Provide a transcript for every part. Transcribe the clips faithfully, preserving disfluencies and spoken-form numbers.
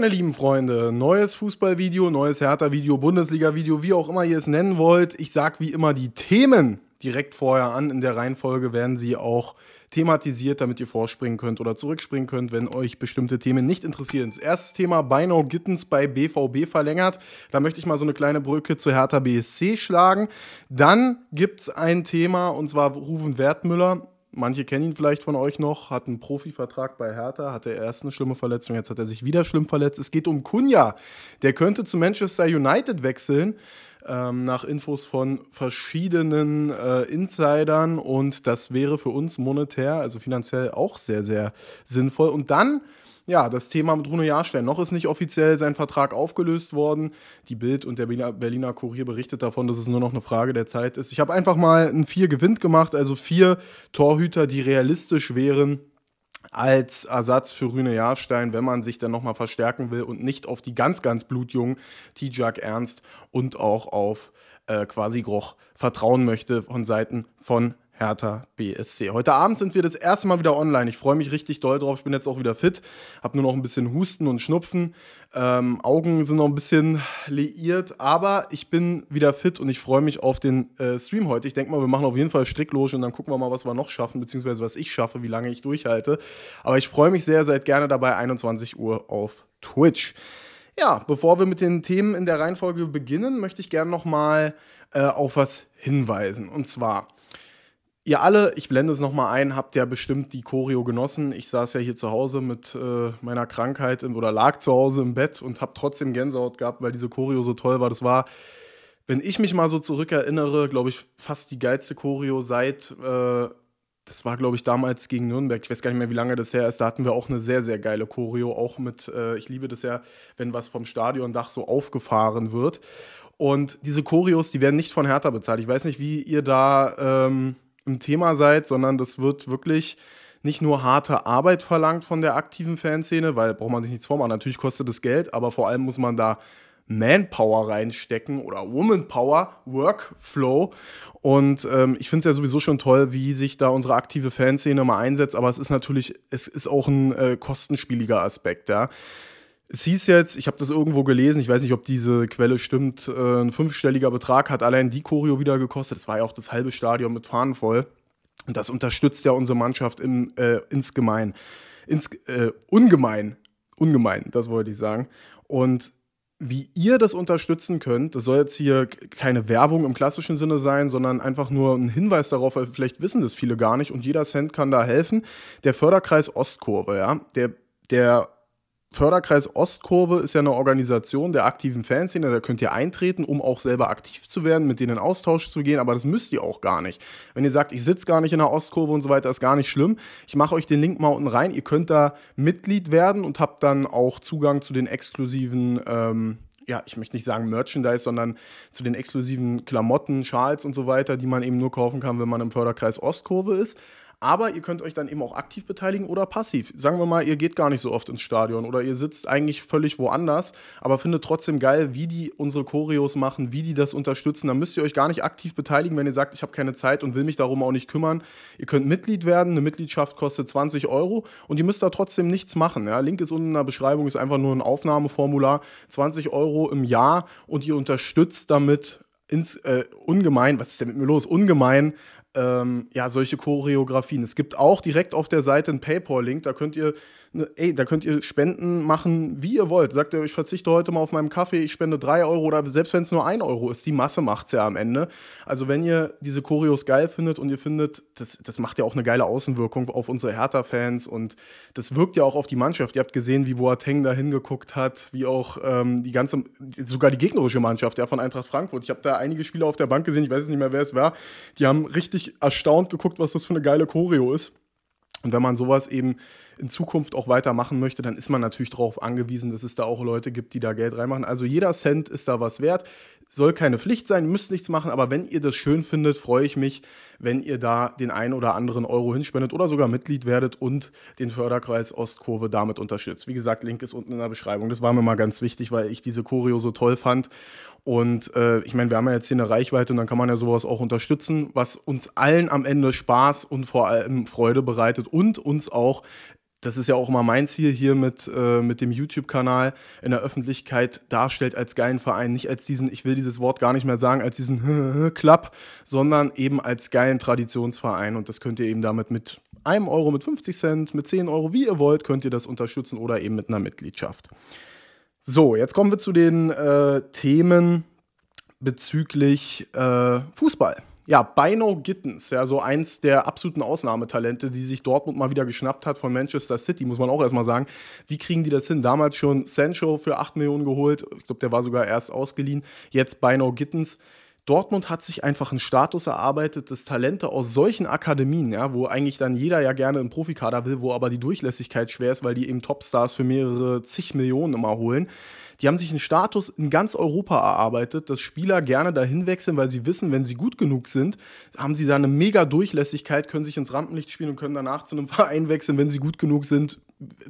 meine lieben Freunde, neues Fußballvideo, neues Hertha-Video, Bundesliga-Video, wie auch immer ihr es nennen wollt. Ich sage wie immer die Themen direkt vorher an. In der Reihenfolge werden sie auch thematisiert, damit ihr vorspringen könnt oder zurückspringen könnt, wenn euch bestimmte Themen nicht interessieren. Erstes Thema, Bynoe Gittens bei B V B verlängert. Da möchte ich mal so eine kleine Brücke zu Hertha B S C schlagen. Dann gibt es ein Thema, und zwar Ruven Wertmüller. Manche kennen ihn vielleicht von euch noch, hat einen Profivertrag bei Hertha, hatte erst eine schlimme Verletzung, jetzt hat er sich wieder schlimm verletzt. Es geht um Cunha, der könnte zu Manchester United wechseln, ähm, nach Infos von verschiedenen äh, Insidern, und das wäre für uns monetär, also finanziell auch sehr, sehr sinnvoll. Und dann, ja, das Thema mit Bruno Jarstein. Noch ist nicht offiziell sein Vertrag aufgelöst worden. Die BILD und der Berliner Kurier berichtet davon, dass es nur noch eine Frage der Zeit ist. Ich habe einfach mal einen Vier-Gewinn gemacht, also vier Torhüter, die realistisch wären als Ersatz für Bruno Jarstein, wenn man sich dann nochmal verstärken will und nicht auf die ganz, ganz blutjungen Tjark Ernst und auch auf äh, Quasi Groch vertrauen möchte von Seiten von Hertha B S C. Heute Abend sind wir das erste Mal wieder online. Ich freue mich richtig doll drauf. Ich bin jetzt auch wieder fit, habe nur noch ein bisschen Husten und Schnupfen. Ähm, Augen sind noch ein bisschen liiert, aber ich bin wieder fit und ich freue mich auf den äh, Stream heute. Ich denke mal, wir machen auf jeden Fall Strickloge und dann gucken wir mal, was wir noch schaffen, beziehungsweise was ich schaffe, wie lange ich durchhalte. Aber ich freue mich sehr, seid gerne dabei, einundzwanzig Uhr auf Twitch. Ja, bevor wir mit den Themen in der Reihenfolge beginnen, möchte ich gerne nochmal äh, auf was hinweisen. Und zwar... Ihr alle, ich blende es nochmal ein, habt ja bestimmt die Choreo genossen. Ich saß ja hier zu Hause mit äh, meiner Krankheit im, oder lag zu Hause im Bett und habe trotzdem Gänsehaut gehabt, weil diese Choreo so toll war. Das war, wenn ich mich mal so zurückerinnere, glaube ich, fast die geilste Choreo seit, äh, das war, glaube ich, damals gegen Nürnberg. Ich weiß gar nicht mehr, wie lange das her ist. Da hatten wir auch eine sehr, sehr geile Choreo, auch mit, äh, ich liebe das ja, wenn was vom Stadiondach so aufgefahren wird. Und diese Choreos, die werden nicht von Hertha bezahlt. Ich weiß nicht, wie ihr da... Ähm, im Thema seid, sondern das wird wirklich nicht nur harte Arbeit verlangt von der aktiven Fanszene, weil braucht man sich nichts vormachen, natürlich kostet das Geld, aber vor allem muss man da Manpower reinstecken oder Womanpower, Workflow, und ähm, ich finde es ja sowieso schon toll, wie sich da unsere aktive Fanszene mal einsetzt, aber es ist natürlich, es ist auch ein äh, kostenspieliger Aspekt, ja. Es hieß jetzt, ich habe das irgendwo gelesen, ich weiß nicht, ob diese Quelle stimmt, äh, ein fünfstelliger Betrag hat allein die Choreo wieder gekostet. Das war ja auch das halbe Stadion mit Fahnen voll. Und das unterstützt ja unsere Mannschaft im, äh, insgemein. Ins, äh, ungemein. Ungemein, das wollte ich sagen. Und wie ihr das unterstützen könnt, das soll jetzt hier keine Werbung im klassischen Sinne sein, sondern einfach nur ein Hinweis darauf, weil vielleicht wissen das viele gar nicht und jeder Cent kann da helfen. Der Förderkreis Ostkurve, ja, der, der Förderkreis Ostkurve ist ja eine Organisation der aktiven Fanszene, da könnt ihr eintreten, um auch selber aktiv zu werden, mit denen in Austausch zu gehen, aber das müsst ihr auch gar nicht. Wenn ihr sagt, ich sitze gar nicht in der Ostkurve und so weiter, ist gar nicht schlimm. Ich mache euch den Link mal unten rein, ihr könnt da Mitglied werden und habt dann auch Zugang zu den exklusiven, ähm, ja, ich möchte nicht sagen Merchandise, sondern zu den exklusiven Klamotten, Schals und so weiter, die man eben nur kaufen kann, wenn man im Förderkreis Ostkurve ist. Aber ihr könnt euch dann eben auch aktiv beteiligen oder passiv. Sagen wir mal, ihr geht gar nicht so oft ins Stadion oder ihr sitzt eigentlich völlig woanders, aber findet trotzdem geil, wie die unsere Choreos machen, wie die das unterstützen. Dann müsst ihr euch gar nicht aktiv beteiligen, wenn ihr sagt, ich habe keine Zeit und will mich darum auch nicht kümmern. Ihr könnt Mitglied werden, eine Mitgliedschaft kostet zwanzig Euro und ihr müsst da trotzdem nichts machen. Ja? Link ist unten in der Beschreibung, ist einfach nur ein Aufnahmeformular, zwanzig Euro im Jahr und ihr unterstützt damit ins, äh, ungemein, was ist denn mit mir los, ungemein, Ähm, ja, solche Choreografien. Es gibt auch direkt auf der Seite einen PayPal-Link, da könnt ihr, ey, da könnt ihr Spenden machen, wie ihr wollt. Sagt ihr, ich verzichte heute mal auf meinen Kaffee, ich spende drei Euro oder selbst wenn es nur ein Euro ist, die Masse macht's ja am Ende. Also wenn ihr diese Choreos geil findet und ihr findet, das, das macht ja auch eine geile Außenwirkung auf unsere Hertha-Fans und das wirkt ja auch auf die Mannschaft. Ihr habt gesehen, wie Boateng da hingeguckt hat, wie auch ähm, die ganze, sogar die gegnerische Mannschaft, ja, von Eintracht Frankfurt. Ich habe da einige Spieler auf der Bank gesehen, ich weiß nicht mehr, wer es war. Die haben richtig erstaunt geguckt, was das für eine geile Choreo ist. Und wenn man sowas eben in Zukunft auch weitermachen möchte, dann ist man natürlich darauf angewiesen, dass es da auch Leute gibt, die da Geld reinmachen. Also jeder Cent ist da was wert. Soll keine Pflicht sein, müsst nichts machen, aber wenn ihr das schön findet, freue ich mich, wenn ihr da den einen oder anderen Euro hinspendet oder sogar Mitglied werdet und den Förderkreis Ostkurve damit unterstützt. Wie gesagt, Link ist unten in der Beschreibung. Das war mir mal ganz wichtig, weil ich diese Choreo so toll fand. Und äh, ich meine, wir haben ja jetzt hier eine Reichweite und dann kann man ja sowas auch unterstützen, was uns allen am Ende Spaß und vor allem Freude bereitet und uns auch das ist ja auch immer mein Ziel hier mit, äh, mit dem YouTube-Kanal, in der Öffentlichkeit darstellt als geilen Verein. Nicht als diesen, ich will dieses Wort gar nicht mehr sagen, als diesen Club, sondern eben als geilen Traditionsverein. Und das könnt ihr eben damit mit einem Euro, mit fünfzig Cent, mit zehn Euro, wie ihr wollt, könnt ihr das unterstützen oder eben mit einer Mitgliedschaft. So, jetzt kommen wir zu den äh, Themen bezüglich äh, Fußball. Ja, Bynoe Gittens, ja, so eins der absoluten Ausnahmetalente, die sich Dortmund mal wieder geschnappt hat von Manchester City, muss man auch erstmal sagen. Wie kriegen die das hin? Damals schon Sancho für acht Millionen geholt, ich glaube, der war sogar erst ausgeliehen, jetzt Bynoe Gittens. Dortmund hat sich einfach einen Status erarbeitet, dass Talente aus solchen Akademien, ja, wo eigentlich dann jeder ja gerne einen Profikader will, wo aber die Durchlässigkeit schwer ist, weil die eben Topstars für mehrere zig Millionen immer holen. Die haben sich einen Status in ganz Europa erarbeitet, dass Spieler gerne dahin wechseln, weil sie wissen, wenn sie gut genug sind, haben sie da eine mega Durchlässigkeit, können sich ins Rampenlicht spielen und können danach zu einem Verein wechseln, wenn sie gut genug sind,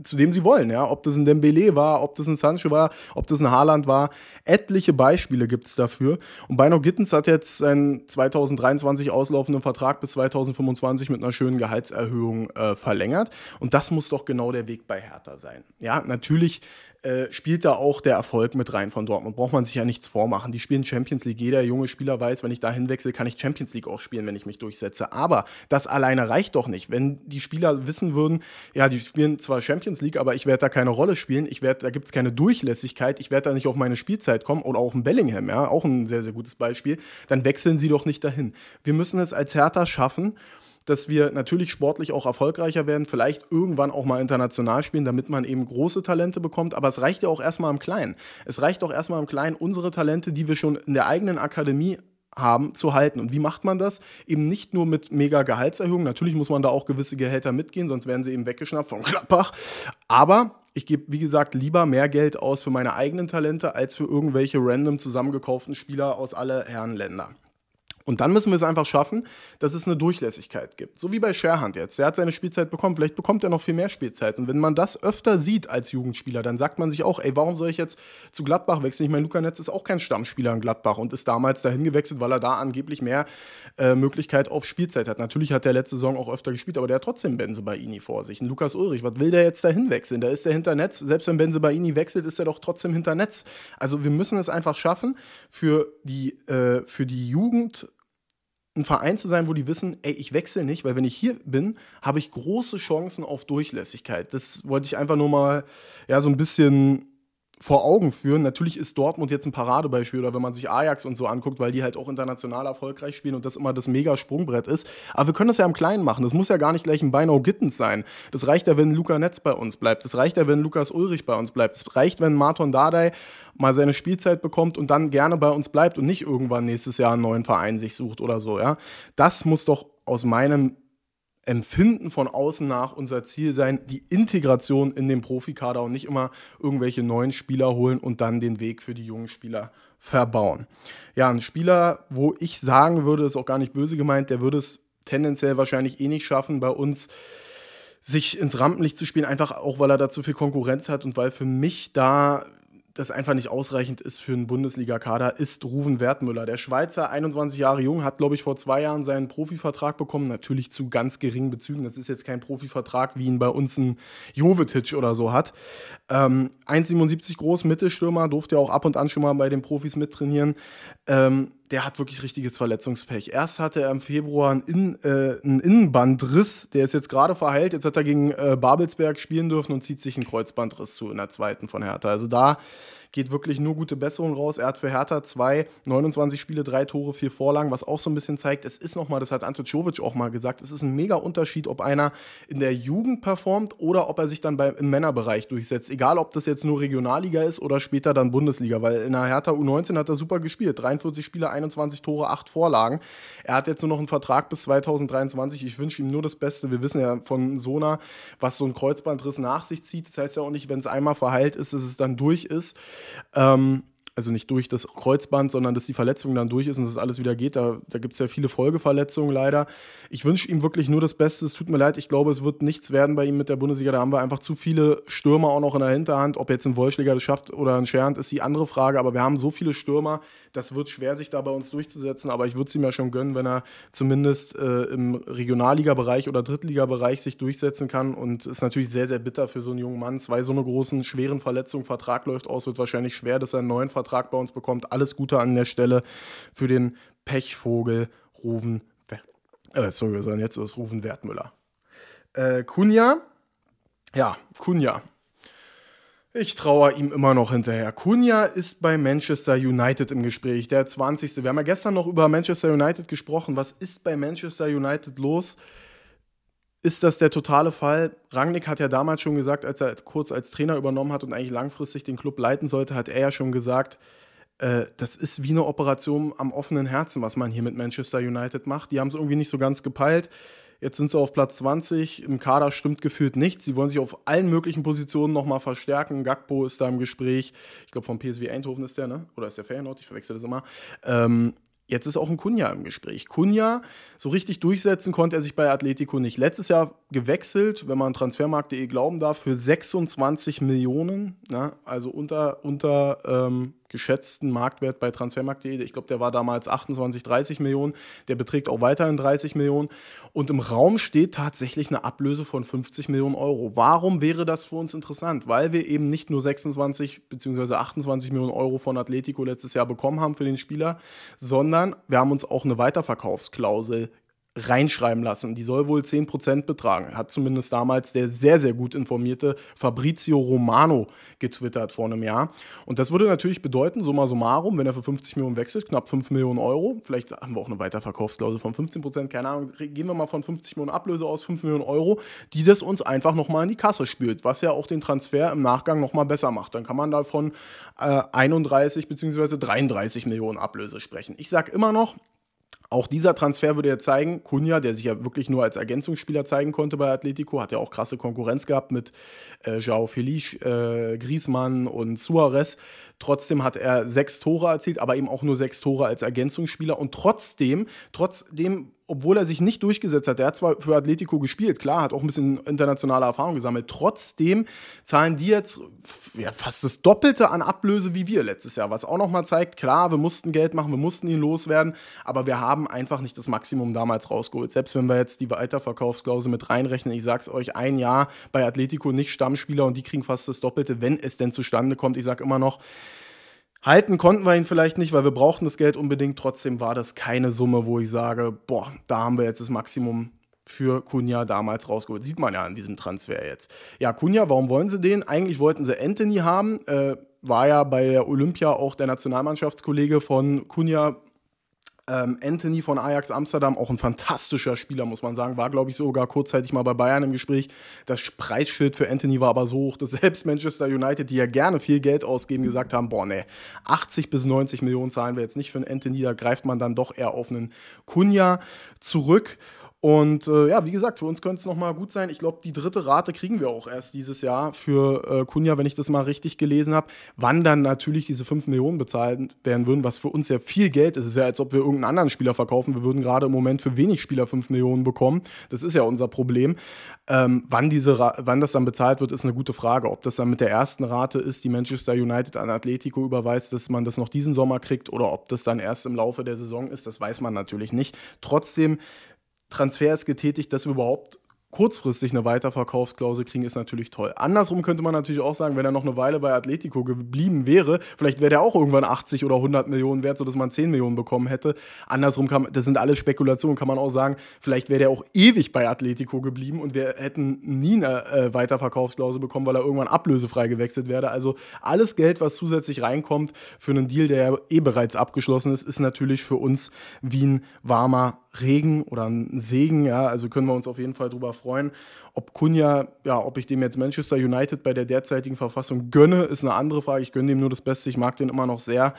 zu dem sie wollen. Ja? Ob das ein Dembélé war, ob das ein Sancho war, ob das ein Haaland war. Etliche Beispiele gibt es dafür. Und Bynoe Gittens hat jetzt seinen zweitausenddreiundzwanzig auslaufenden Vertrag bis zweitausendfünfundzwanzig mit einer schönen Gehaltserhöhung äh, verlängert. Und das muss doch genau der Weg bei Hertha sein. Ja, natürlich Äh, spielt da auch der Erfolg mit rein von Dortmund. Braucht man sich ja nichts vormachen. Die spielen Champions League. Jeder junge Spieler weiß, wenn ich da hinwechsel, kann ich Champions League auch spielen, wenn ich mich durchsetze. Aber das alleine reicht doch nicht. Wenn die Spieler wissen würden, ja, die spielen zwar Champions League, aber ich werde da keine Rolle spielen, ich werd, da gibt es keine Durchlässigkeit, ich werde da nicht auf meine Spielzeit kommen, oder auch ein Bellingham, ja, auch ein sehr, sehr gutes Beispiel, dann wechseln sie doch nicht dahin. Wir müssen es als Hertha schaffen, dass wir natürlich sportlich auch erfolgreicher werden, vielleicht irgendwann auch mal international spielen, damit man eben große Talente bekommt. Aber es reicht ja auch erstmal im Kleinen. Es reicht auch erstmal im Kleinen, unsere Talente, die wir schon in der eigenen Akademie haben, zu halten. Und wie macht man das? Eben nicht nur mit mega Gehaltserhöhungen. Natürlich muss man da auch gewisse Gehälter mitgehen, sonst werden sie eben weggeschnappt von Gladbach. Aber ich gebe, wie gesagt, lieber mehr Geld aus für meine eigenen Talente, als für irgendwelche random zusammengekauften Spieler aus aller Herren Länder. Und dann müssen wir es einfach schaffen, dass es eine Durchlässigkeit gibt. So wie bei Scherhand jetzt. Er hat seine Spielzeit bekommen, vielleicht bekommt er noch viel mehr Spielzeit. Und wenn man das öfter sieht als Jugendspieler, dann sagt man sich auch, ey, warum soll ich jetzt zu Gladbach wechseln? Ich meine, Luca Netz ist auch kein Stammspieler in Gladbach und ist damals dahin gewechselt, weil er da angeblich mehr äh, Möglichkeit auf Spielzeit hat. Natürlich hat der letzte Saison auch öfter gespielt, aber der hat trotzdem Bensebaini vor sich. Und Lukas Ulrich, was will der jetzt dahin wechseln? Da ist der hinter Netz. Selbst wenn Bensebaini wechselt, ist er doch trotzdem hinter Netz. Also wir müssen es einfach schaffen, für die, äh, für die Jugend ein Verein zu sein, wo die wissen, ey, ich wechsle nicht, weil wenn ich hier bin, habe ich große Chancen auf Durchlässigkeit. Das wollte ich einfach nur mal, ja, so ein bisschen vor Augen führen. Natürlich ist Dortmund jetzt ein Paradebeispiel, oder wenn man sich Ajax und so anguckt, weil die halt auch international erfolgreich spielen und das immer das Mega-Sprungbrett ist. Aber wir können das ja im Kleinen machen. Das muss ja gar nicht gleich ein Bynoe Gittens sein. Das reicht ja, wenn Luca Netz bei uns bleibt. Das reicht ja, wenn Lukas Ulrich bei uns bleibt. Das reicht, wenn Marton Dardai mal seine Spielzeit bekommt und dann gerne bei uns bleibt und nicht irgendwann nächstes Jahr einen neuen Verein sich sucht oder so. Ja? Das muss doch aus meinem Empfinden von außen nach unser Ziel sein, die Integration in den Profikader und nicht immer irgendwelche neuen Spieler holen und dann den Weg für die jungen Spieler verbauen. Ja, ein Spieler, wo ich sagen würde, ist auch gar nicht böse gemeint, der würde es tendenziell wahrscheinlich eh nicht schaffen, bei uns sich ins Rampenlicht zu spielen, einfach auch, weil er da zu viel Konkurrenz hat und weil für mich da das einfach nicht ausreichend ist für einen Bundesliga-Kader, ist Ruven Wertmüller. Der Schweizer, einundzwanzig Jahre jung, hat, glaube ich, vor zwei Jahren seinen Profivertrag bekommen, natürlich zu ganz geringen Bezügen. Das ist jetzt kein Profivertrag, wie ihn bei uns ein Jovetic oder so hat. Ähm, eins Komma siebenundsiebzig groß, Mittelstürmer, durfte ja auch ab und an schon mal bei den Profis mittrainieren. Ähm, der hat wirklich richtiges Verletzungspech. Erst hatte er im Februar einen, In äh, einen Innenbandriss, der ist jetzt gerade verheilt. Jetzt hat er gegen äh, Babelsberg spielen dürfen und zieht sich einen Kreuzbandriss zu in der zweiten von Hertha. Also da geht wirklich nur gute Besserung raus. Er hat für Hertha zwei, neunundzwanzig Spiele, drei Tore, vier Vorlagen, was auch so ein bisschen zeigt, es ist nochmal, das hat Antojovic auch mal gesagt, es ist ein mega Unterschied, ob einer in der Jugend performt oder ob er sich dann bei, im Männerbereich durchsetzt. Egal, ob das jetzt nur Regionalliga ist oder später dann Bundesliga, weil in der Hertha U neunzehn hat er super gespielt. dreiundvierzig Spiele, einundzwanzig Tore, acht Vorlagen. Er hat jetzt nur noch einen Vertrag bis zweitausenddreiundzwanzig. Ich wünsche ihm nur das Beste. Wir wissen ja von Sona, was so ein Kreuzbandriss nach sich zieht. Das heißt ja auch nicht, wenn es einmal verheilt ist, dass es dann durch ist. Ähm, also nicht durch das Kreuzband, sondern dass die Verletzung dann durch ist und dass alles wieder geht. Da, da gibt es ja viele Folgeverletzungen leider. Ich wünsche ihm wirklich nur das Beste. Es tut mir leid, ich glaube, es wird nichts werden bei ihm mit der Bundesliga. Da haben wir einfach zu viele Stürmer auch noch in der Hinterhand. Ob jetzt ein Wollschläger das schafft oder ein Schernd, ist die andere Frage. Aber wir haben so viele Stürmer, das wird schwer, sich da bei uns durchzusetzen. Aber ich würde es ihm ja schon gönnen, wenn er zumindest äh, im Regionalliga-Bereich oder Drittliga-Bereich sich durchsetzen kann. Und es ist natürlich sehr, sehr bitter für so einen jungen Mann. Zwei so eine großen, schweren Verletzungen. Vertrag läuft aus, wird wahrscheinlich schwer, dass er einen neuen Vertrag bei uns bekommt. Alles Gute an der Stelle für den Pechvogel Ruven äh, sorry, sondern jetzt ist Ruven Wertmüller. Äh, Cunha? Ja, Cunha. Ich traue ihm immer noch hinterher. Cunha ist bei Manchester United im Gespräch, der zwanzigste Wir haben ja gestern noch über Manchester United gesprochen. Was ist bei Manchester United los? Ist das der totale Fall? Rangnick hat ja damals schon gesagt, als er kurz als Trainer übernommen hat und eigentlich langfristig den Club leiten sollte, hat er ja schon gesagt, äh, das ist wie eine Operation am offenen Herzen, was man hier mit Manchester United macht. Die haben es irgendwie nicht so ganz gepeilt. Jetzt sind sie auf Platz zwanzig. Im Kader stimmt gefühlt nichts. Sie wollen sich auf allen möglichen Positionen nochmal verstärken. Gakpo ist da im Gespräch. Ich glaube, vom P S V Eindhoven ist der, ne? Oder ist der Feyenoord? Ich verwechsel das immer. Ähm, Jetzt ist auch ein Cunha im Gespräch. Cunha, so richtig durchsetzen konnte er sich bei Atletico nicht. Letztes Jahr gewechselt, wenn man Transfermarkt punkt de glauben darf, für sechsundzwanzig Millionen. Ne? Also unter, unter ähm, geschätzten Marktwert bei Transfermarkt punkt de. Ich glaube, der war damals achtundzwanzig, dreißig Millionen. Der beträgt auch weiterhin dreißig Millionen. Und im Raum steht tatsächlich eine Ablöse von fünfzig Millionen Euro. Warum wäre das für uns interessant? Weil wir eben nicht nur sechsundzwanzig bzw. achtundzwanzig Millionen Euro von Atletico letztes Jahr bekommen haben für den Spieler, sondern wir haben uns auch eine Weiterverkaufsklausel reinschreiben lassen. Die soll wohl zehn Prozent betragen. Hat zumindest damals der sehr, sehr gut informierte Fabrizio Romano getwittert vor einem Jahr. Und das würde natürlich bedeuten, summa summarum, wenn er für fünfzig Millionen wechselt, knapp fünf Millionen Euro. Vielleicht haben wir auch eine Weiterverkaufsklausel von fünfzehn Prozent. Keine Ahnung, gehen wir mal von fünfzig Millionen Ablöse aus, fünf Millionen Euro, die das uns einfach nochmal in die Kasse spült, was ja auch den Transfer im Nachgang nochmal besser macht. Dann kann man da von äh, einunddreißig bzw. dreiunddreißig Millionen Ablöse sprechen. Ich sage immer noch, auch dieser Transfer würde ja zeigen, Cunha, der sich ja wirklich nur als Ergänzungsspieler zeigen konnte bei Atletico, hat ja auch krasse Konkurrenz gehabt mit äh, João Felix, äh, Griezmann und Suarez. Trotzdem hat er sechs Tore erzielt, aber eben auch nur sechs Tore als Ergänzungsspieler. Und trotzdem, trotzdem, obwohl er sich nicht durchgesetzt hat, der hat zwar für Atletico gespielt, klar, hat auch ein bisschen internationale Erfahrung gesammelt, trotzdem zahlen die jetzt ja, fast das Doppelte an Ablöse wie wir letztes Jahr, was auch nochmal zeigt, klar, wir mussten Geld machen, wir mussten ihn loswerden, aber wir haben einfach nicht das Maximum damals rausgeholt. Selbst wenn wir jetzt die Weiterverkaufsklausel mit reinrechnen, ich sag's euch, ein Jahr bei Atletico nicht Stammspieler und die kriegen fast das Doppelte, wenn es denn zustande kommt. Ich sag immer noch, halten konnten wir ihn vielleicht nicht, weil wir brauchten das Geld unbedingt. Trotzdem war das keine Summe, wo ich sage, boah, da haben wir jetzt das Maximum für Cunha damals rausgeholt. Sieht man ja an diesem Transfer jetzt. Ja, Cunha, warum wollen sie den? Eigentlich wollten sie Antony haben. Äh, war ja bei der Olympia auch der Nationalmannschaftskollege von Cunha, Ähm, Antony von Ajax Amsterdam, auch ein fantastischer Spieler, muss man sagen. War, glaube ich, sogar kurzzeitig mal bei Bayern im Gespräch. Das Preisschild für Antony war aber so hoch, dass selbst Manchester United, die ja gerne viel Geld ausgeben, gesagt haben, boah, ne, achtzig bis neunzig Millionen zahlen wir jetzt nicht für einen Antony. Da greift man dann doch eher auf einen Cunha zurück. Und äh, ja, wie gesagt, für uns könnte es nochmal gut sein. Ich glaube, die dritte Rate kriegen wir auch erst dieses Jahr für äh, Cunha, wenn ich das mal richtig gelesen habe. Wann dann natürlich diese fünf Millionen bezahlt werden würden, was für uns ja viel Geld ist. Es ist ja, als ob wir irgendeinen anderen Spieler verkaufen. Wir würden gerade im Moment für wenig Spieler fünf Millionen bekommen. Das ist ja unser Problem. Ähm, wann, diese Ra- wann das dann bezahlt wird, ist eine gute Frage. Ob das dann mit der ersten Rate ist, die Manchester United an Atletico überweist, dass man das noch diesen Sommer kriegt, oder ob das dann erst im Laufe der Saison ist, das weiß man natürlich nicht. Trotzdem, Transfer ist getätigt, dass wir überhaupt kurzfristig eine Weiterverkaufsklausel kriegen, ist natürlich toll. Andersrum könnte man natürlich auch sagen, wenn er noch eine Weile bei Atletico geblieben wäre, vielleicht wäre der auch irgendwann achtzig oder hundert Millionen wert, sodass man zehn Millionen bekommen hätte. Andersrum, kann, das sind alles Spekulationen, kann man auch sagen, vielleicht wäre der auch ewig bei Atletico geblieben und wir hätten nie eine äh, Weiterverkaufsklausel bekommen, weil er irgendwann ablösefrei gewechselt wäre. Also alles Geld, was zusätzlich reinkommt für einen Deal, der ja eh bereits abgeschlossen ist, ist natürlich für uns wie ein warmer Regen oder ein Segen, ja, also können wir uns auf jeden Fall drüber freuen. Ob Cunha, ja, ob ich dem jetzt Manchester United bei der derzeitigen Verfassung gönne, ist eine andere Frage. Ich gönne dem nur das Beste, ich mag den immer noch sehr.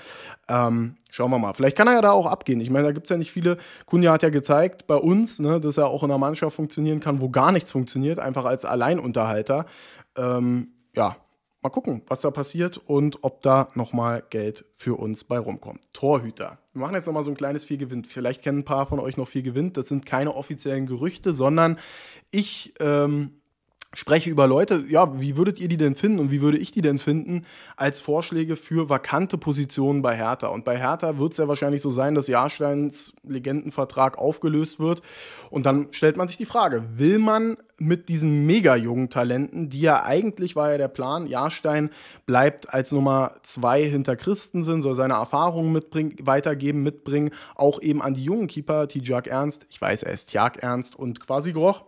Ähm, schauen wir mal. Vielleicht kann er ja da auch abgehen. Ich meine, da gibt es ja nicht viele. Cunha hat ja gezeigt bei uns, ne, dass er auch in einer Mannschaft funktionieren kann, wo gar nichts funktioniert, einfach als Alleinunterhalter. Ähm, ja, mal gucken, was da passiert und ob da nochmal Geld für uns bei rumkommt. Torhüter. Wir machen jetzt nochmal so ein kleines Viel gewinnt. Vielleicht kennen ein paar von euch noch Viel gewinnt. Das sind keine offiziellen Gerüchte, sondern ich ähm, spreche über Leute, ja, wie würdet ihr die denn finden und wie würde ich die denn finden als Vorschläge für vakante Positionen bei Hertha. Und bei Hertha wird es ja wahrscheinlich so sein, dass Jarsteins Legendenvertrag aufgelöst wird. Und dann stellt man sich die Frage, will man mit diesen mega jungen Talenten, die ja eigentlich, war ja der Plan, Jarstein bleibt als Nummer zwei hinter Christensen, soll seine Erfahrungen mitbringen, weitergeben, mitbringen, auch eben an die jungen Keeper, Tjark Ernst, ich weiß, er ist Tjark Ernst und Quasi Groch.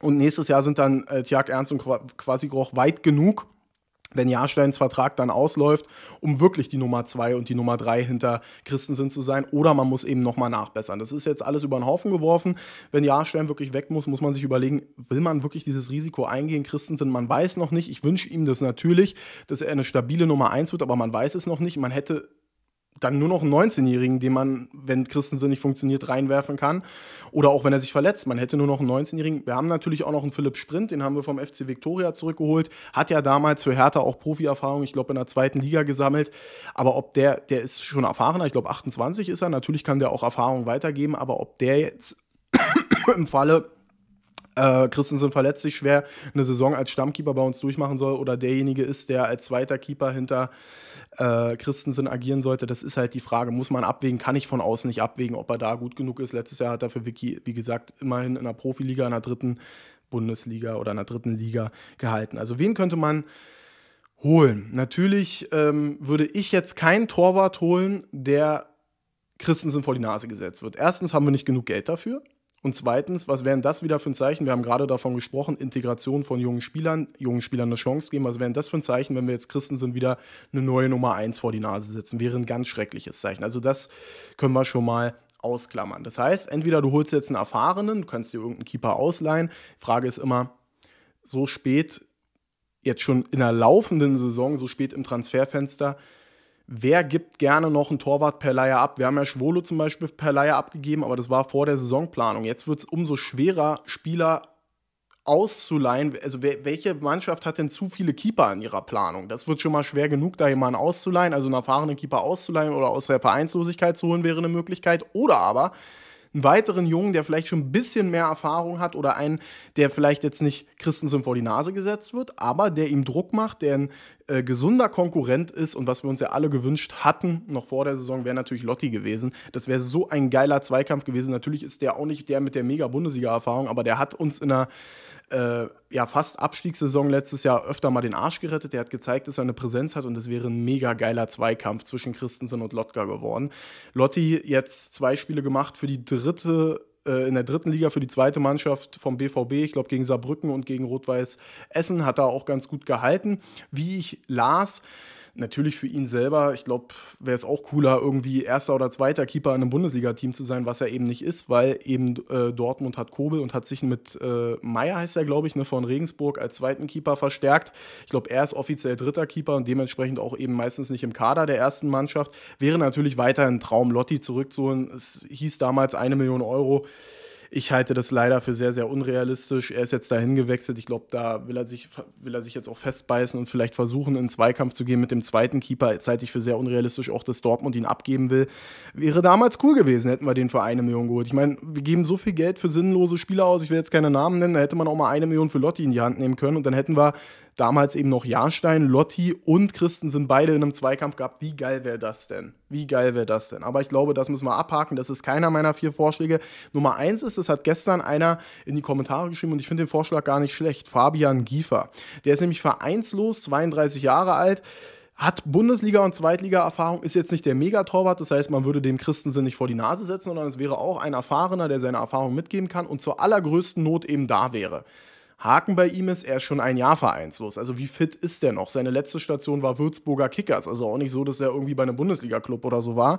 Und nächstes Jahr sind dann äh, Tjark Ernst und Quasi Groch weit genug, wenn Jarsteins Vertrag dann ausläuft, um wirklich die Nummer zwei und die Nummer drei hinter Christensen zu sein. Oder man muss eben nochmal nachbessern. Das ist jetzt alles über den Haufen geworfen. Wenn Jarstein wirklich weg muss, muss man sich überlegen, will man wirklich dieses Risiko eingehen? Christensen, man weiß noch nicht. Ich wünsche ihm das natürlich, dass er eine stabile Nummer eins wird, aber man weiß es noch nicht. Man hätte dann nur noch einen neunzehnjährigen, den man, wenn Christensen nicht funktioniert, reinwerfen kann. Oder auch wenn er sich verletzt. Man hätte nur noch einen neunzehnjährigen. Wir haben natürlich auch noch einen Philipp Sprint, den haben wir vom F C Victoria zurückgeholt. Hat ja damals für Hertha auch Profi-Erfahrung, ich glaube, in der zweiten Liga gesammelt. Aber ob der, der ist schon erfahrener, ich glaube, achtundzwanzig ist er. Natürlich kann der auch Erfahrung weitergeben, aber ob der jetzt im Falle Äh, Christensen verletzt sich schwer, eine Saison als Stammkeeper bei uns durchmachen soll oder derjenige ist, der als zweiter Keeper hinter äh, Christensen agieren sollte, das ist halt die Frage, muss man abwägen, kann ich von außen nicht abwägen, ob er da gut genug ist. Letztes Jahr hat er für Vicky, wie gesagt, immerhin in der Profiliga, in der dritten Bundesliga oder in der dritten Liga gehalten. Also wen könnte man holen? Natürlich ähm, würde ich jetzt keinen Torwart holen, der Christensen vor die Nase gesetzt wird. Erstens haben wir nicht genug Geld dafür. Und zweitens, was wären das wieder für ein Zeichen? Wir haben gerade davon gesprochen, Integration von jungen Spielern, jungen Spielern eine Chance geben. Was wären das für ein Zeichen, wenn wir jetzt Christensen wieder eine neue Nummer eins vor die Nase setzen? Wäre ein ganz schreckliches Zeichen. Also das können wir schon mal ausklammern. Das heißt, entweder du holst jetzt einen Erfahrenen, du kannst dir irgendeinen Keeper ausleihen. Die Frage ist immer, so spät, jetzt schon in der laufenden Saison, so spät im Transferfenster, wer gibt gerne noch einen Torwart per Leihe ab? Wir haben ja Schwolo zum Beispiel per Leihe abgegeben, aber das war vor der Saisonplanung. Jetzt wird es umso schwerer, Spieler auszuleihen. Also welche Mannschaft hat denn zu viele Keeper in ihrer Planung? Das wird schon mal schwer genug, da jemanden auszuleihen, also einen erfahrenen Keeper auszuleihen oder aus der Vereinslosigkeit zu holen, wäre eine Möglichkeit. Oder aber einen weiteren Jungen, der vielleicht schon ein bisschen mehr Erfahrung hat oder einen, der vielleicht jetzt nicht Christensen vor die Nase gesetzt wird, aber der ihm Druck macht, der ein äh, gesunder Konkurrent ist und was wir uns ja alle gewünscht hatten, noch vor der Saison, wäre natürlich Lotti gewesen. Das wäre so ein geiler Zweikampf gewesen. Natürlich ist der auch nicht der mit der Mega-Bundesliga-Erfahrung, aber der hat uns in einer äh, ja, fast Abstiegssaison letztes Jahr öfter mal den Arsch gerettet. Der hat gezeigt, dass er eine Präsenz hat und das wäre ein mega geiler Zweikampf zwischen Christensen und Lotka geworden. Lotti jetzt zwei Spiele gemacht für die dritte, äh, in der dritten Liga für die zweite Mannschaft vom B V B, ich glaube gegen Saarbrücken und gegen Rot-Weiß Essen, hat er auch ganz gut gehalten. Wie ich las, natürlich für ihn selber, ich glaube, wäre es auch cooler, irgendwie erster oder zweiter Keeper in einem Bundesliga-Team zu sein, was er eben nicht ist, weil eben äh, Dortmund hat Kobel und hat sich mit äh, Meyer, heißt er, glaube ich, ne, von Regensburg als zweiten Keeper verstärkt. Ich glaube, er ist offiziell dritter Keeper und dementsprechend auch eben meistens nicht im Kader der ersten Mannschaft. Wäre natürlich weiterhin ein Traum, Lotti zurückzuholen. Es hieß damals eine Million Euro. Ich halte das leider für sehr, sehr unrealistisch. Er ist jetzt dahin gewechselt. Ich glaube, da will er, sich, will er sich jetzt auch festbeißen und vielleicht versuchen, in einen Zweikampf zu gehen mit dem zweiten Keeper. Jetzt halte ich für sehr unrealistisch, auch dass Dortmund ihn abgeben will. Wäre damals cool gewesen, hätten wir den für eine Million geholt. Ich meine, wir geben so viel Geld für sinnlose Spieler aus. Ich will jetzt keine Namen nennen. Da hätte man auch mal eine Million für Lotti in die Hand nehmen können. Und dann hätten wir damals eben noch Jarstein, Lotti und Christensen beide in einem Zweikampf gehabt. Wie geil wäre das denn? Wie geil wäre das denn? Aber ich glaube, das müssen wir abhaken. Das ist keiner meiner vier Vorschläge. Nummer eins ist, das hat gestern einer in die Kommentare geschrieben und ich finde den Vorschlag gar nicht schlecht. Fabian Giefer. Der ist nämlich vereinslos, zweiunddreißig Jahre alt, hat Bundesliga- und Zweitliga-Erfahrung, ist jetzt nicht der Megatorwart, das heißt, man würde dem Christensen nicht vor die Nase setzen, sondern es wäre auch ein Erfahrener, der seine Erfahrung mitgeben kann und zur allergrößten Not eben da wäre. Haken bei ihm ist, er ist schon ein Jahr vereinslos. Also wie fit ist der noch? Seine letzte Station war Würzburger Kickers. Also auch nicht so, dass er irgendwie bei einem Bundesliga-Club oder so war.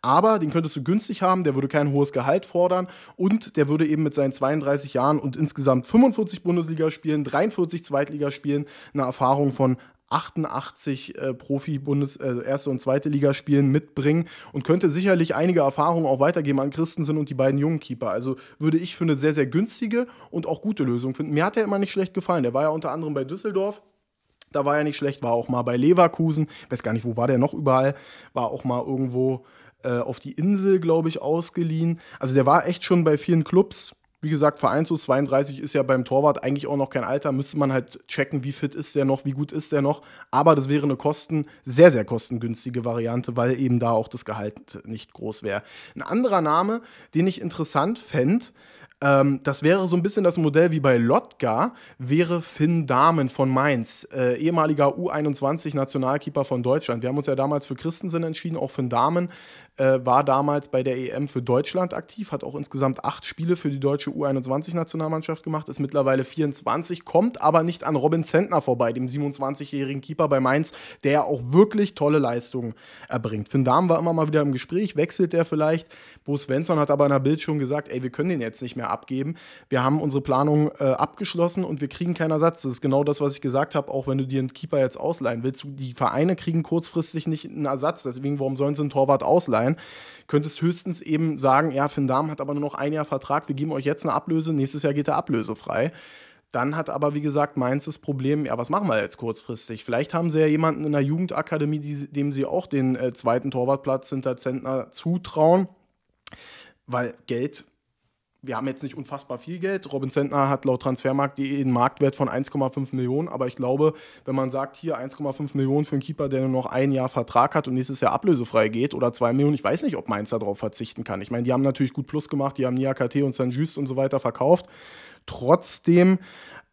Aber den könntest du günstig haben, der würde kein hohes Gehalt fordern. Und der würde eben mit seinen zweiunddreißig Jahren und insgesamt fünfundvierzig Bundesligaspielen, dreiundvierzig Zweitligaspielen, eine Erfahrung von achtundachtzig äh, Profi-Bundes-, äh, erste und zweite Ligaspielen mitbringen und könnte sicherlich einige Erfahrungen auch weitergeben an Christensen und die beiden jungen Keeper. Also würde ich für eine sehr, sehr günstige und auch gute Lösung finden. Mir hat er immer nicht schlecht gefallen. Der war ja unter anderem bei Düsseldorf, Da war er nicht schlecht, war auch mal bei Leverkusen. Weiß gar nicht, wo war der noch überall. War auch mal irgendwo äh, auf die Insel, glaube ich, ausgeliehen. Also der war echt schon bei vielen Clubs. Wie gesagt, vereinslos, zweiunddreißig ist ja beim Torwart eigentlich auch noch kein Alter. Müsste man halt checken, wie fit ist der noch, wie gut ist der noch. Aber das wäre eine kosten, sehr, sehr kostengünstige Variante, weil eben da auch das Gehalt nicht groß wäre. Ein anderer Name, den ich interessant fände, ähm, das wäre so ein bisschen das Modell wie bei Lotka, wäre Finn Dahmen von Mainz, äh, ehemaliger U einundzwanzig-Nationalkeeper von Deutschland. Wir haben uns ja damals für Christensen entschieden, auch Finn Dahmen war damals bei der E M für Deutschland aktiv, hat auch insgesamt acht Spiele für die deutsche U einundzwanzig-Nationalmannschaft gemacht, ist mittlerweile vierundzwanzig, kommt aber nicht an Robin Zentner vorbei, dem siebenundzwanzigjährigen Keeper bei Mainz, der auch wirklich tolle Leistungen erbringt. Finn Dahmen war immer mal wieder im Gespräch, wechselt der vielleicht. Bo Svensson hat aber in der BILD schon gesagt, ey, wir können den jetzt nicht mehr abgeben. Wir haben unsere Planung äh, abgeschlossen und wir kriegen keinen Ersatz. Das ist genau das, was ich gesagt habe, auch wenn du dir einen Keeper jetzt ausleihen willst. Die Vereine kriegen kurzfristig nicht einen Ersatz, deswegen, warum sollen sie einen Torwart ausleihen? Könntest höchstens eben sagen, ja, Finn Dahmen hat aber nur noch ein Jahr Vertrag, wir geben euch jetzt eine Ablöse, nächstes Jahr geht er ablösefrei. Dann hat aber, wie gesagt, Mainz das Problem, ja, was machen wir jetzt kurzfristig? Vielleicht haben sie ja jemanden in der Jugendakademie, die, dem sie auch den äh, zweiten Torwartplatz hinter Zentner zutrauen, weil Geld, wir haben jetzt nicht unfassbar viel Geld. Robin Zentner hat laut Transfermarkt Punkt de einen Marktwert von eins Komma fünf Millionen. Aber ich glaube, wenn man sagt, hier eins Komma fünf Millionen für einen Keeper, der nur noch ein Jahr Vertrag hat und nächstes Jahr ablösefrei geht oder zwei Millionen, ich weiß nicht, ob Mainz darauf verzichten kann. Ich meine, die haben natürlich gut Plus gemacht. Die haben Niakate und Saint Just und so weiter verkauft. Trotzdem,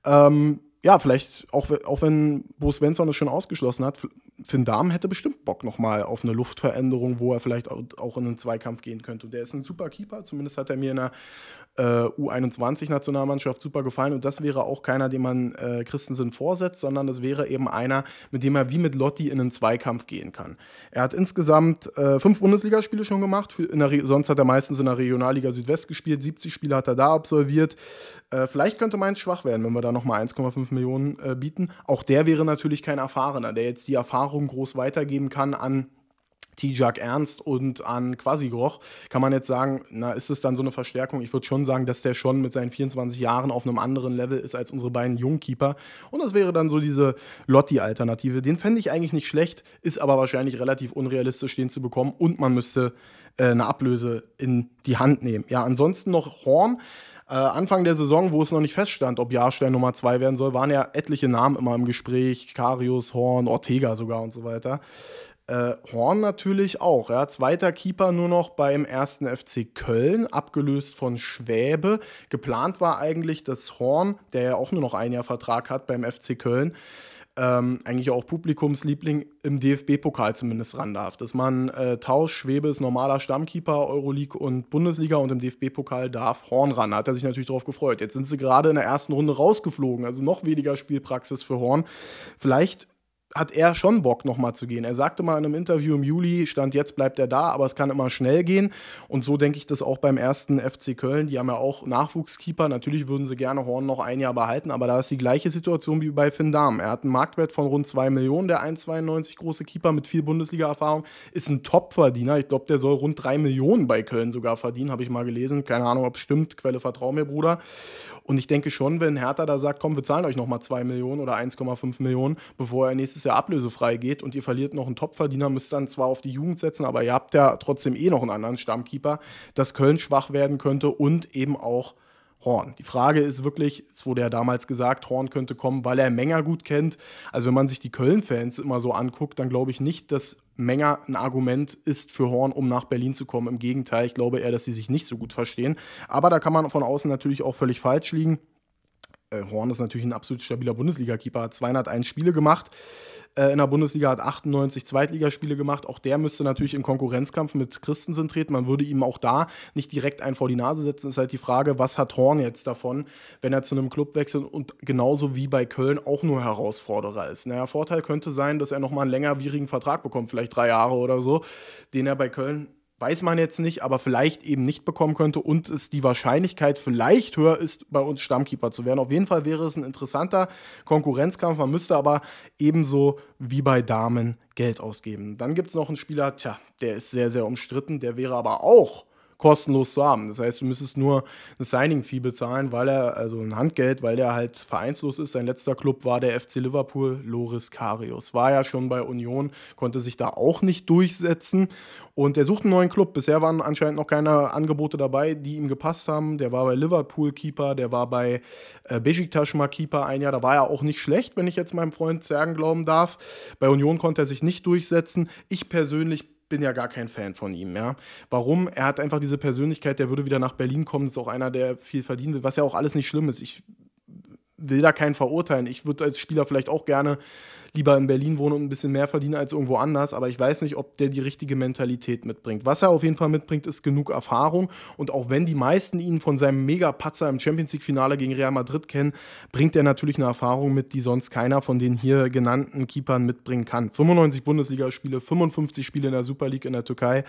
ähm, ja, vielleicht, auch, auch wenn Bo Svensson das schon ausgeschlossen hat, Finn Dahmen hätte bestimmt Bock nochmal auf eine Luftveränderung, wo er vielleicht auch in einen Zweikampf gehen könnte. Und der ist ein super Keeper, zumindest hat er mir in der äh, U einundzwanzig-Nationalmannschaft super gefallen. Und das wäre auch keiner, den man äh, Christensen vorsetzt, sondern das wäre eben einer, mit dem er wie mit Lotti in einen Zweikampf gehen kann. Er hat insgesamt äh, fünf Bundesligaspiele schon gemacht, Für, in der Re sonst hat er meistens in der Regionalliga Südwest gespielt, siebzig Spiele hat er da absolviert. Äh, vielleicht könnte Mainz schwach werden, wenn wir da nochmal eins Komma fünf Millionen Millionen äh, bieten. Auch der wäre natürlich kein Erfahrener, der jetzt die Erfahrung groß weitergeben kann an Tjark Ernst und an Quasi Groch. Kann man jetzt sagen, na, ist es dann so eine Verstärkung? Ich würde schon sagen, dass der schon mit seinen vierundzwanzig Jahren auf einem anderen Level ist als unsere beiden Jungkeeper. Und das wäre dann so diese Lotti-Alternative. Den fände ich eigentlich nicht schlecht, ist aber wahrscheinlich relativ unrealistisch, den zu bekommen. Und man müsste äh, eine Ablöse in die Hand nehmen. Ja, ansonsten noch Horn. Äh, Anfang der Saison, wo es noch nicht feststand, ob Jarstein Nummer zwei werden soll, waren ja etliche Namen immer im Gespräch. Karius, Horn, Ortega sogar und so weiter. Äh, Horn natürlich auch. Ja. Zweiter Keeper nur noch beim ersten F C Köln, abgelöst von Schwäbe. Geplant war eigentlich, dass Horn, der ja auch nur noch ein Jahr Vertrag hat beim F C Köln, Ähm, eigentlich auch Publikumsliebling, im D F B-Pokal zumindest ran darf. Dass man äh, Tausch, Schwäbe ist normaler Stammkeeper, Euroleague und Bundesliga, und im D F B-Pokal darf Horn ran. Da hat er sich natürlich drauf gefreut. Jetzt sind sie gerade in der ersten Runde rausgeflogen, also noch weniger Spielpraxis für Horn. Vielleicht hat er schon Bock, nochmal zu gehen. Er sagte mal in einem Interview im Juli, Stand jetzt bleibt er da, aber es kann immer schnell gehen. Und so denke ich das auch beim ersten F C Köln. Die haben ja auch Nachwuchskeeper. Natürlich würden sie gerne Horn noch ein Jahr behalten, aber da ist die gleiche Situation wie bei Finn Dahmen. Er hat einen Marktwert von rund zwei Millionen, der ein Komma zweiundneunzig große Keeper mit viel Bundesliga-Erfahrung, ist ein Top-Verdiener. Ich glaube, der soll rund drei Millionen bei Köln sogar verdienen, habe ich mal gelesen. Keine Ahnung, ob es stimmt. Quelle, vertrau mir, Bruder. Und ich denke schon, wenn Hertha da sagt, komm, wir zahlen euch nochmal zwei Millionen oder eins Komma fünf Millionen, bevor er nächstes Jahr ablösefrei geht und ihr verliert noch einen Topverdiener, müsst dann zwar auf die Jugend setzen, aber ihr habt ja trotzdem eh noch einen anderen Stammkeeper, dass Köln schwach werden könnte und eben auch Horn. Die Frage ist wirklich, es wurde ja damals gesagt, Horn könnte kommen, weil er Menger gut kennt. Also wenn man sich die Köln-Fans immer so anguckt, dann glaube ich nicht, dass Menger ein Argument ist für Horn, um nach Berlin zu kommen. Im Gegenteil, ich glaube eher, dass sie sich nicht so gut verstehen. Aber da kann man von außen natürlich auch völlig falsch liegen. Horn ist natürlich ein absolut stabiler Bundesliga-Keeper, hat zweihunderteins Spiele gemacht äh, in der Bundesliga, hat achtundneunzig Zweitligaspiele gemacht. Auch der müsste natürlich im Konkurrenzkampf mit Christensen treten. Man würde ihm auch da nicht direkt einen vor die Nase setzen. Ist halt die Frage, was hat Horn jetzt davon, wenn er zu einem Club wechselt und genauso wie bei Köln auch nur Herausforderer ist. Naja, Vorteil könnte sein, dass er nochmal einen längerwierigen Vertrag bekommt, vielleicht drei Jahre oder so, den er bei Köln, weiß man jetzt nicht, aber vielleicht eben nicht bekommen könnte und es die Wahrscheinlichkeit vielleicht höher ist, bei uns Stammkeeper zu werden. Auf jeden Fall wäre es ein interessanter Konkurrenzkampf. Man müsste aber ebenso wie bei Damen Geld ausgeben. Dann gibt es noch einen Spieler, tja, der ist sehr, sehr umstritten. Der wäre aber auch kostenlos zu haben. Das heißt, du müsstest nur eine Signing-Fee bezahlen, weil er, also ein Handgeld, weil der halt vereinslos ist. Sein letzter Club war der F C Liverpool, Loris Karius. War ja schon bei Union, konnte sich da auch nicht durchsetzen. Und er sucht einen neuen Club. Bisher waren anscheinend noch keine Angebote dabei, die ihm gepasst haben. Der war bei Liverpool Keeper, der war bei äh, Beşiktaş mal Keeper ein Jahr. Da war er auch nicht schlecht, wenn ich jetzt meinem Freund Zergen glauben darf. Bei Union konnte er sich nicht durchsetzen. Ich persönlich bin ja gar kein Fan von ihm, ja. Warum? Er hat einfach diese Persönlichkeit, der würde wieder nach Berlin kommen. Das ist auch einer, der viel verdienen will, was ja auch alles nicht schlimm ist. Ich will da keinen verurteilen. Ich würde als Spieler vielleicht auch gerne lieber in Berlin wohnen und ein bisschen mehr verdienen als irgendwo anders, aber ich weiß nicht, ob der die richtige Mentalität mitbringt. Was er auf jeden Fall mitbringt, ist genug Erfahrung, und auch wenn die meisten ihn von seinem Mega-Patzer im Champions-League-Finale gegen Real Madrid kennen, bringt er natürlich eine Erfahrung mit, die sonst keiner von den hier genannten Keepern mitbringen kann. fünfundneunzig Bundesligaspiele, fünfundfünfzig Spiele in der Super League in der Türkei,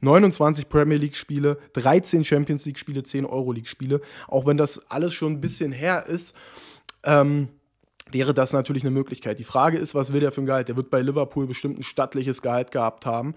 neunundzwanzig Premier League-Spiele, dreizehn Champions-League-Spiele, zehn Euro-League-Spiele. Auch wenn das alles schon ein bisschen her ist, ähm, wäre das natürlich eine Möglichkeit. Die Frage ist, was will der für ein Gehalt? Der wird bei Liverpool bestimmt ein stattliches Gehalt gehabt haben.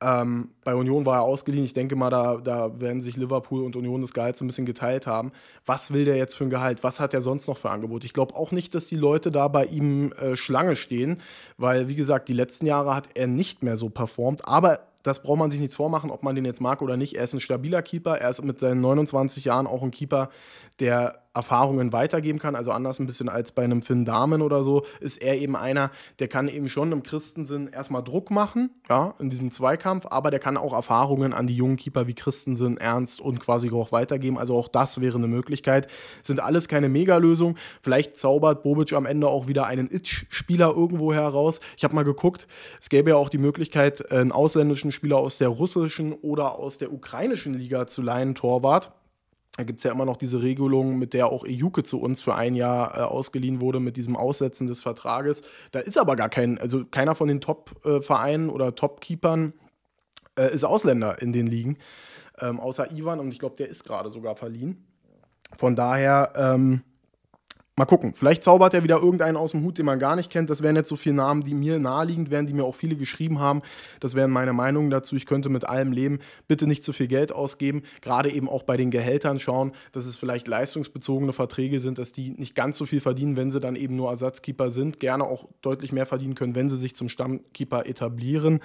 Ähm, bei Union war er ausgeliehen. Ich denke mal, da, da werden sich Liverpool und Union das Gehalt so ein bisschen geteilt haben. Was will der jetzt für ein Gehalt? Was hat er sonst noch für Angebote? Ich glaube auch nicht, dass die Leute da bei ihm äh, Schlange stehen, weil, wie gesagt, die letzten Jahre hat er nicht mehr so performt, aber das braucht man sich nichts vormachen, ob man den jetzt mag oder nicht. Er ist ein stabiler Keeper. Er ist mit seinen neunundzwanzig Jahren auch ein Keeper, der Erfahrungen weitergeben kann. Also anders ein bisschen als bei einem Finn Dahmen oder so, ist er eben einer, der kann eben schon im Christensen erstmal Druck machen, ja, in diesem Zweikampf, aber der kann auch Erfahrungen an die jungen Keeper wie Christensen, Ernst und Quasi Groch weitergeben. Also auch das wäre eine Möglichkeit. Sind alles keine Megalösung. Vielleicht zaubert Bobic am Ende auch wieder einen Itch-Spieler irgendwo heraus. Ich habe mal geguckt, es gäbe ja auch die Möglichkeit, einen ausländischen Spieler aus der russischen oder aus der ukrainischen Liga zu leihen, Torwart. Da gibt es ja immer noch diese Regelung, mit der auch Ejuke zu uns für ein Jahr äh, ausgeliehen wurde, mit diesem Aussetzen des Vertrages. Da ist aber gar kein, also keiner von den Top-Vereinen oder Top-Keepern äh, ist Ausländer in den Ligen, ähm, außer Ivan, und ich glaube, der ist gerade sogar verliehen. Von daher, ähm, mal gucken. Vielleicht zaubert er wieder irgendeinen aus dem Hut, den man gar nicht kennt. Das wären jetzt so viele Namen, die mir naheliegend wären, die mir auch viele geschrieben haben. Das wären meine Meinungen dazu. Ich könnte mit allem leben. Bitte nicht zu viel Geld ausgeben. Gerade eben auch bei den Gehältern schauen, dass es vielleicht leistungsbezogene Verträge sind, dass die nicht ganz so viel verdienen, wenn sie dann eben nur Ersatzkeeper sind. Gerne auch deutlich mehr verdienen können, wenn sie sich zum Stammkeeper etablieren.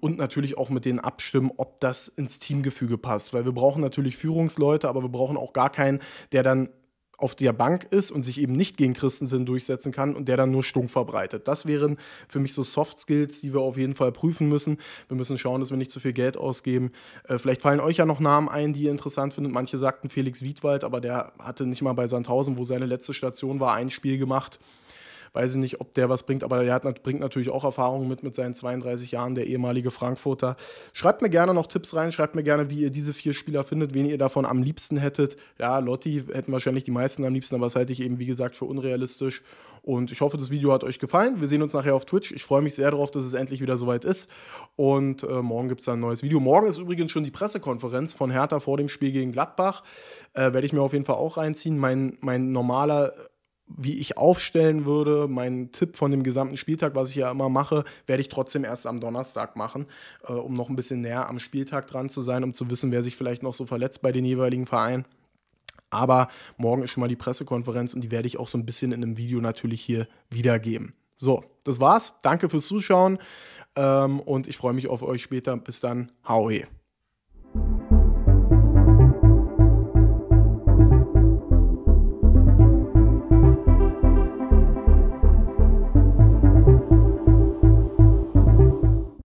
Und natürlich auch mit denen abstimmen, ob das ins Teamgefüge passt. Weil wir brauchen natürlich Führungsleute, aber wir brauchen auch gar keinen, der dann auf der Bank ist und sich eben nicht gegen Christensen durchsetzen kann und der dann nur Stunk verbreitet. Das wären für mich so Soft Skills, die wir auf jeden Fall prüfen müssen. Wir müssen schauen, dass wir nicht zu viel Geld ausgeben. Äh, vielleicht fallen euch ja noch Namen ein, die ihr interessant findet. Manche sagten Felix Wiedwald, aber der hatte nicht mal bei Sandhausen, wo seine letzte Station war, ein Spiel gemacht. Weiß ich nicht, ob der was bringt, aber der hat, bringt natürlich auch Erfahrungen mit, mit seinen zweiunddreißig Jahren, der ehemalige Frankfurter. Schreibt mir gerne noch Tipps rein, schreibt mir gerne, wie ihr diese vier Spieler findet, wen ihr davon am liebsten hättet. Ja, Lotti hätten wahrscheinlich die meisten am liebsten, aber das halte ich eben, wie gesagt, für unrealistisch. Und ich hoffe, das Video hat euch gefallen. Wir sehen uns nachher auf Twitch. Ich freue mich sehr darauf, dass es endlich wieder soweit ist. Und äh, morgen gibt es dann ein neues Video. Morgen ist übrigens schon die Pressekonferenz von Hertha vor dem Spiel gegen Gladbach. Äh, werde ich mir auf jeden Fall auch reinziehen. Mein, mein normaler, wie ich aufstellen würde, mein Tipp von dem gesamten Spieltag, was ich ja immer mache, werde ich trotzdem erst am Donnerstag machen, äh, um noch ein bisschen näher am Spieltag dran zu sein, um zu wissen, wer sich vielleicht noch so verletzt bei den jeweiligen Vereinen. Aber morgen ist schon mal die Pressekonferenz und die werde ich auch so ein bisschen in einem Video natürlich hier wiedergeben. So, das war's. Danke fürs Zuschauen ähm, und ich freue mich auf euch später. Bis dann. Hau he.